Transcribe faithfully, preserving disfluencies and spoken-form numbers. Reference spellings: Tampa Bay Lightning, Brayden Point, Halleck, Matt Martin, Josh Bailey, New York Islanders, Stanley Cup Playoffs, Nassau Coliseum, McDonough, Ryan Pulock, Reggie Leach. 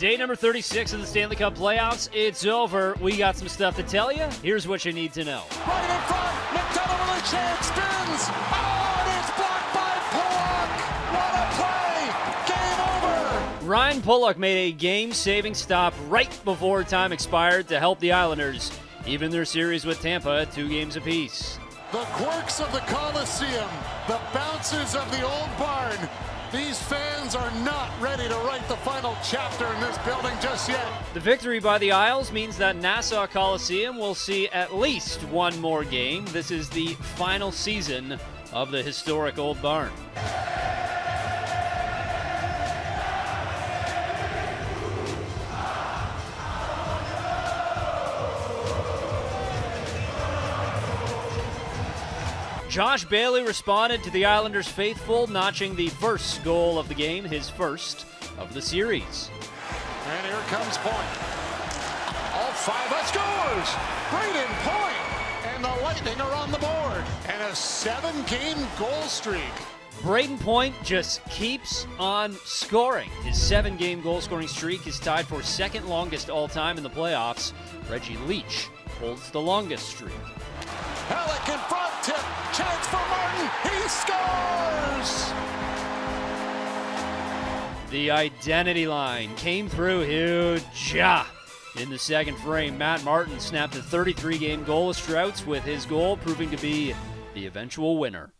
Day number thirty-six of the Stanley Cup Playoffs. It's over. We got some stuff to tell you. Here's what you need to know. Right in front, McDonough with a chance, spins. Oh, and it's blocked by Pulock. What a play. Game over. Ryan Pulock made a game-saving stop right before time expired to help the Islanders even their series with Tampa two games apiece. The quirks of the Coliseum, the bouncers of the old barn. These fans are not ready to write the final chapter in this building just yet. The victory by the Isles means that Nassau Coliseum will see at least one more game. This is the final season of the historic old barn. Josh Bailey responded to the Islanders' faithful, notching the first goal of the game, his first of the series. And here comes Point. All five up scores! Brayden Point! And the Lightning are on the board. And a seven-game goal streak. Brayden Point just keeps on scoring. His seven-game goal-scoring streak is tied for second longest all-time in the playoffs. Reggie Leach holds the longest streak. Halleck in front, tip, chance for Martin, he scores! The identity line came through huge. In the second frame, Matt Martin snapped a thirty-three game goalless drought with his goal proving to be the eventual winner.